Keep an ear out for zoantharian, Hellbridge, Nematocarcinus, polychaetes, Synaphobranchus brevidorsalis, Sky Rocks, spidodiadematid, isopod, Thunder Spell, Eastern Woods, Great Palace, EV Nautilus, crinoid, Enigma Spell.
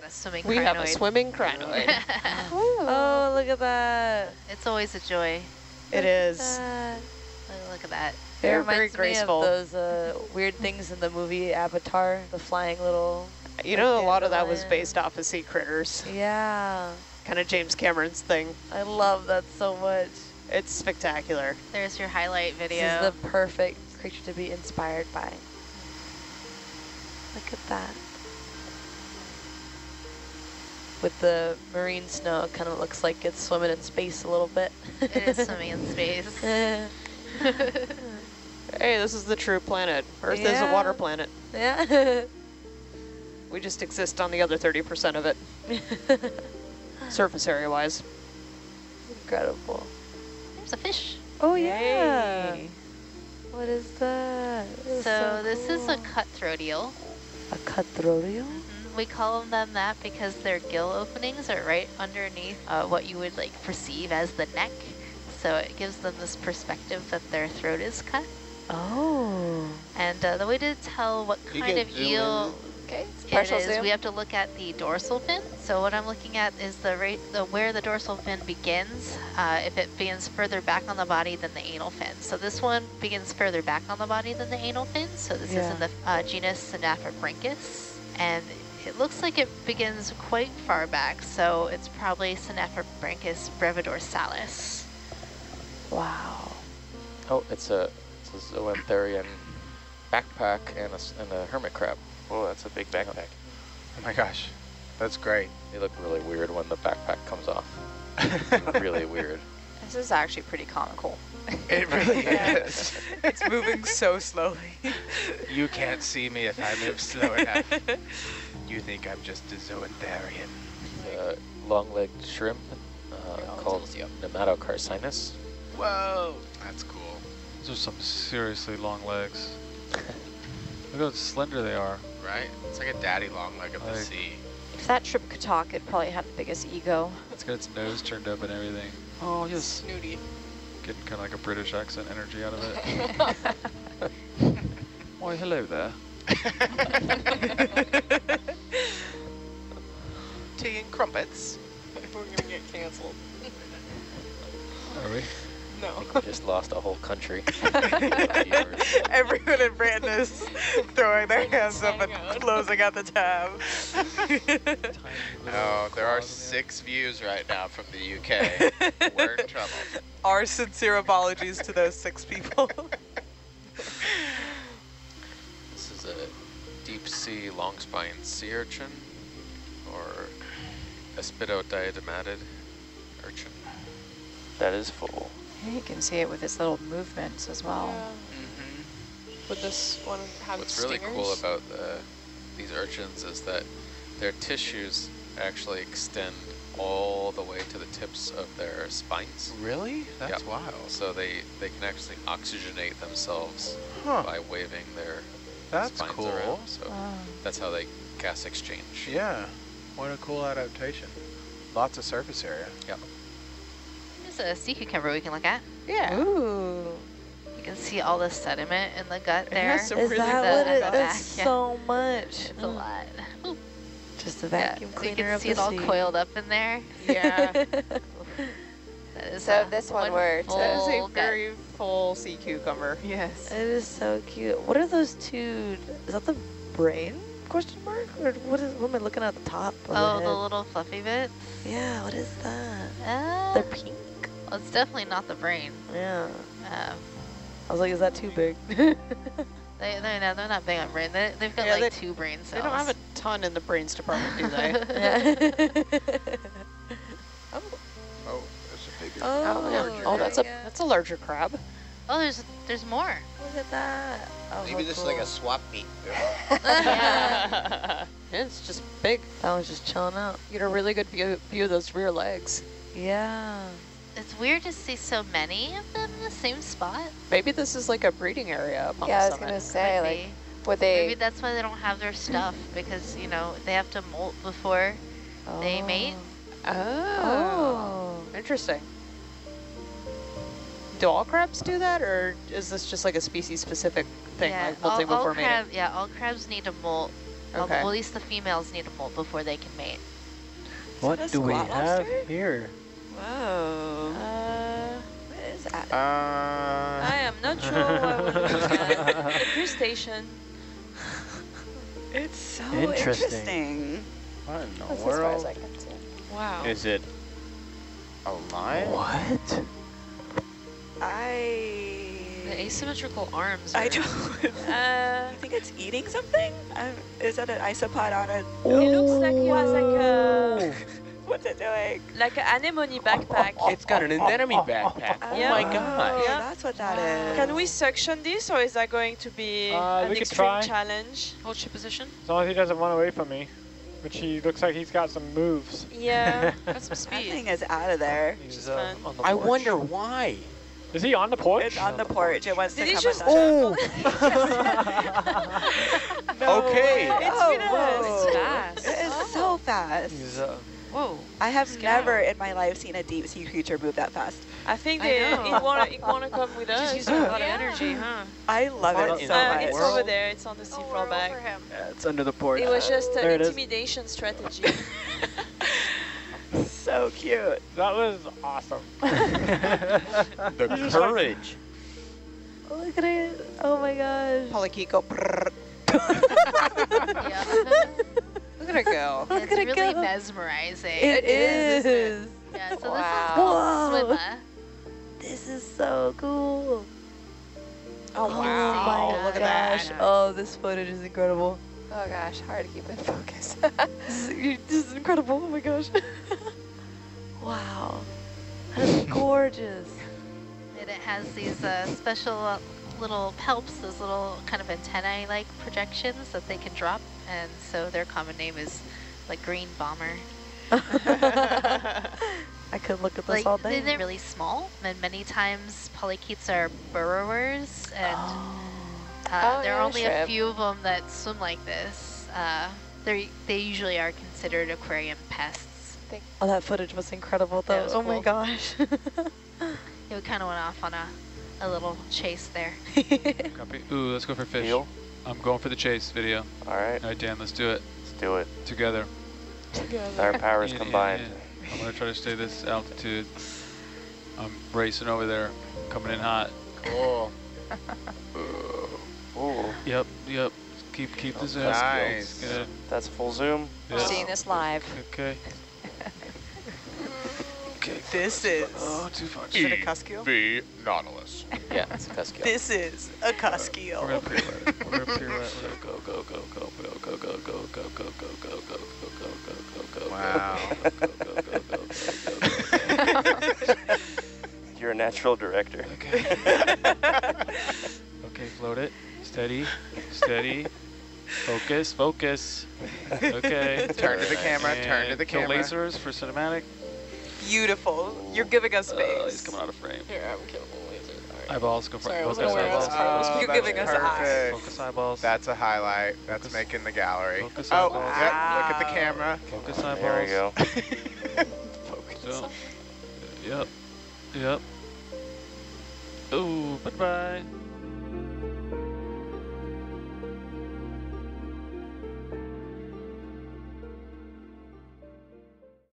got a swimming crinoid. We have a swimming crinoid. Oh, look at that. It's always a joy. It is. Look at that. They're very graceful. Of those weird things in the movie Avatar, the flying little... You know, a lot of that was based off of sea critters. Yeah. Kind of James Cameron's thing. I love that so much. It's spectacular. There's your highlight video. This is the perfect creature to be inspired by. Look at that. With the marine snow, it kind of looks like it's swimming in space a little bit. It is swimming in space. Hey, this is the true planet. Earth is a water planet. Yeah. We just exist on the other 30% of it, surface area-wise. Incredible. There's a fish. Oh, yeah. Yay. What is that? So this cool. is a cutthroat eel. A cutthroat eel? Mm-hmm. We call them that because their gill openings are right underneath what you would like perceive as the neck. So it gives them this perspective that their throat is cut. Oh. And the way to tell what kind of eel... Okay. It is. Zoom. We have to look at the dorsal fin. So what I'm looking at is the rate, where the dorsal fin begins. If it begins further back on the body than the anal fin. So this one begins further back on the body than the anal fin. So this is in the genus Synaphobranchus, and it looks like it begins quite far back. So it's probably Synaphobranchus brevidorsalis. Wow. Oh, it's a zoantharian backpack and a hermit crab. Oh, that's a big backpack. Oh my gosh, that's great. They look really weird when the backpack comes off. Really weird. This is actually pretty comical. It really is. It's moving so slowly. You can't see me if I move slow enough. You think I'm just a zoantharian. Long-legged shrimp called Nematocarcinus. Whoa, that's cool. Those are some seriously long legs. Look how slender they are. Right? It's like a daddy long leg of the sea. If that shrimp could talk, it probably had the biggest ego. It's got its nose turned up and everything. Oh, yes. Snooty. Getting kind of like a British accent energy out of it. Why, hello there. Tea and crumpets. We're going to get canceled. Are we? No. I think we just lost a whole country. Everyone in Brandon is throwing their hands up and closing out the tab. No, there are 6 views right now from the UK. We're in trouble. Our sincere apologies to those 6 people. This is a deep sea long-spined sea urchin, or a spidodiadematid urchin. That is full. You can see it with its little movements as well. Yeah. Mm-hmm. Would this one have What's stingers? Really cool about these urchins is that their tissues actually extend all the way to the tips of their spines. Really? That's wild. So they can actually oxygenate themselves by waving their spines around. So that's how they gas exchange. Yeah. What a cool adaptation. Lots of surface area. Yeah. A sea cucumber we can look at. Yeah. Ooh. You can see all the sediment in the gut there. Is really that what it is? So much. It's a lot. Just a vacuum cleaner. So you can see it all coiled up in there. Yeah. That is so this one word. That is a very full sea cucumber. Yes. It is so cute. What are those two? Is that the brain? Question mark? Or what am I looking at the top? Oh, the little fluffy bits. Yeah. What is that? They're pink. Well, it's definitely not the brain. Yeah. I was like, is that too big? they're not big on brain. They've got like 2 brain cells. They don't have a ton in the brains department, do they? Oh, that's a bigger. Oh, that's a larger crab. Oh, there's more. Look at that. Oh, maybe this is like a swap meet. Yeah. It's just big. That one's just chilling out. You get a really good view of those rear legs. Yeah. It's weird to see so many of them in the same spot. Maybe this is like a breeding area up on the summit. I was going to say, like, maybe that's why they don't have their stuff, because, you know, they have to molt before they mate. Oh. Interesting. Do all crabs do that, or is this just like a species-specific thing, like molting before mating? Yeah, all crabs need to molt Okay. At least the females need a molt before they can mate. What do we have here? Whoa. What is that? I am not sure what we're looking at. Crustacean. It's so interesting. What in the world? As I can see. Wow. Is it alive? What? The asymmetrical arms. I don't. I think it's eating something. Is that an isopod on a? Oh. It looks like it has like a. What's it doing? Like an anemone backpack. It's got an anemone backpack. Oh my gosh. Yeah. That's what that is. Can we suction this, or is that going to be an extreme challenge? Hold your position. As long as he doesn't run away from me, which he looks like he's got some moves. Yeah, got some speed. That thing is out of there. He's on the porch. I wonder why. Is he on the porch? It's on the porch. It wants to come just on the no. Okay. It's fast. It is so fast. Whoa. I have never in my life seen a deep sea creature move that fast. I think it want to come with us. She's using a lot of energy, huh? I love it so much. It's over there. It's on the seafloor back. Yeah, it's under the porch. It was just an intimidation strategy. So cute. That was awesome. The courage. Look at it. Oh my gosh. Polychaetes. Look at her go. It's really mesmerizing. It is. Yeah, so this is called Swimmer. This is so cool. Oh, wow. Oh my gosh. Oh, this footage is incredible. Oh gosh, hard to keep in focus. This is incredible. Oh my gosh. Wow, that is gorgeous. And it has these special little palps, those little kind of antennae-like projections that they can drop, and so their common name is like green bomber. I could look at this like, all day. They're really small, and many times polychaetes are burrowers, and there are only a few of them that swim like this. They usually are considered aquarium pests. Oh, that footage was incredible, though. Was cool. My gosh. It kind of went off on a little chase there. Copy. Ooh, let's go for fish. Deal. I'm going for the chase video. All right. All right, Dan, let's do it. Let's do it. Together. Together. Our powers combined. Yeah. I'm going to try to stay this altitude. I'm racing over there, coming in hot. Cool. Ooh. Yep. Keep the zoom. Nice. Good. That's full zoom. Yeah. We're seeing this live. Okay. This is too far. Is it a cuskeel? EV Nautilus. Yeah, it's a cuskeel. This is a cuskeel. We're going to pirouette. Go. Wow. Go. You're a natural director. Okay. Okay, float it. Steady. Focus. Okay. Turn to the camera, No lasers for cinematic. Beautiful. You're giving us space. He's coming out of frame. Here, I'm killing the laser. Right. Eyeballs go for focus eyeballs. You're giving us eyes. Focus eyeballs. That's a highlight. That's focus. Making the gallery. Focus eyeballs. Yep, look at the camera. Focus eyeballs. There we go. Focus. Yep. Ooh, bye-bye.